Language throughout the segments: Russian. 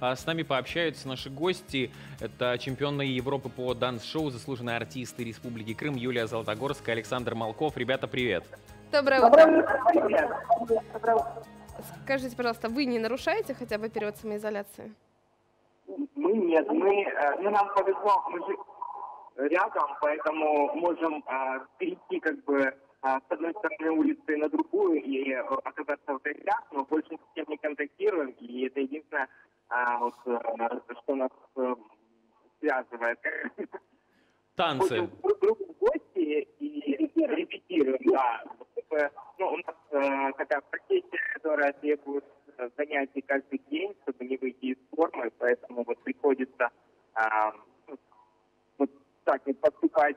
С нами пообщаются наши гости. Это чемпионы Европы по данс-шоу, заслуженные артисты Республики Крым Юлия Золотогорская, Александр Малков. Ребята, привет. Доброе утро. Скажите, пожалуйста, вы не нарушаете хотя бы период самоизоляции? Мы нет. Мы нам повезло, мы же рядом, поэтому можем перейти как бы с одной стороны улицы на другую и оказаться в гостях, но больше ни с кем не контактируем, и это единственное, что нас связывает. Танцы. Мы друг в гости и репетируем, да. Ну, у нас такая профессия, которая требует занятий каждый день, чтобы не выйти из формы, поэтому вот приходится вот так вот поступать.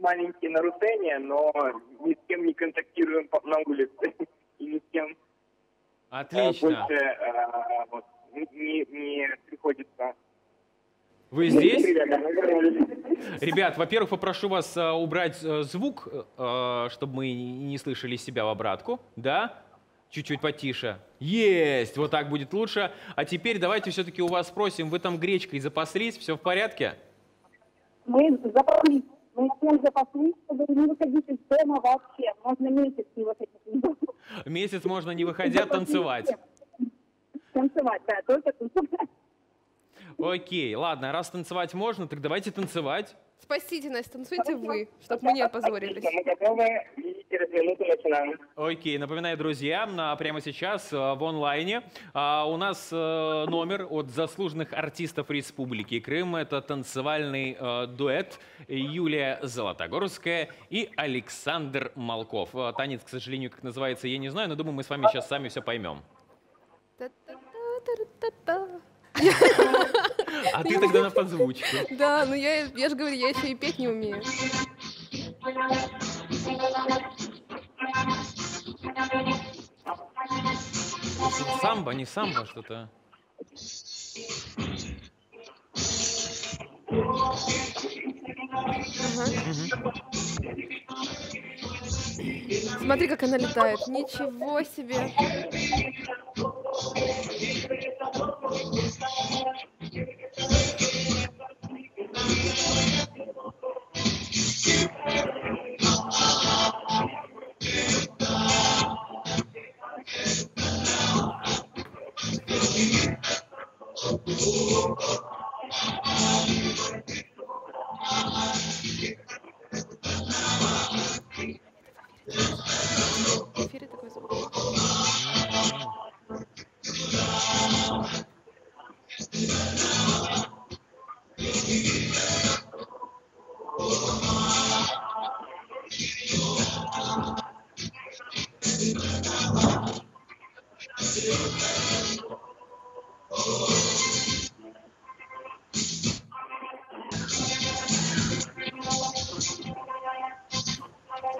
Маленькие нарушения, но ни с кем не контактируем на улице и ни с кем Отлично. Больше вот, не приходится. Вы здесь? Ребят, во-первых, попрошу вас убрать звук, чтобы мы не слышали себя в обратку, да? Чуть-чуть потише. Есть! Вот так будет лучше. А теперь давайте все-таки у вас спросим, вы там гречкой запаслись, все в порядке? Мы запаслись. Мы всем запаслись, чтобы не выходить из дома вообще. Можно месяц не выходить. Месяц можно не выходя танцевать. Танцевать, да, только танцевать. Окей, ладно, раз танцевать можно, так давайте танцевать. Спасите нас, танцуйте вы, чтобы мы не опозорились. Мы готовы, и через минуту начинаем. Окей, напоминаю, друзья, прямо сейчас в онлайне у нас номер от заслуженных артистов Республики Крым. Это танцевальный дуэт Юлия Золотогорская и Александр Малков. Танец, к сожалению, как называется, я не знаю, но думаю, мы с вами сейчас сами все поймем. А ты тогда на подзвучке. Да, но я же говорю, я еще и петь не умею. Самбо, не самбо, что-то. Смотри, как она летает. Ничего себе.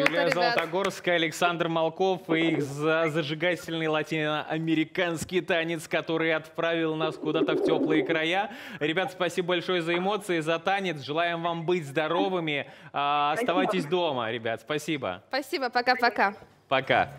Юлия Золотогорская, Александр Малков и их зажигательный латиноамериканский танец, который отправил нас куда-то в теплые края. Ребят, спасибо большое за эмоции, за танец. Желаем вам быть здоровыми. Оставайтесь дома, ребят. Спасибо. Спасибо. Пока-пока. Пока.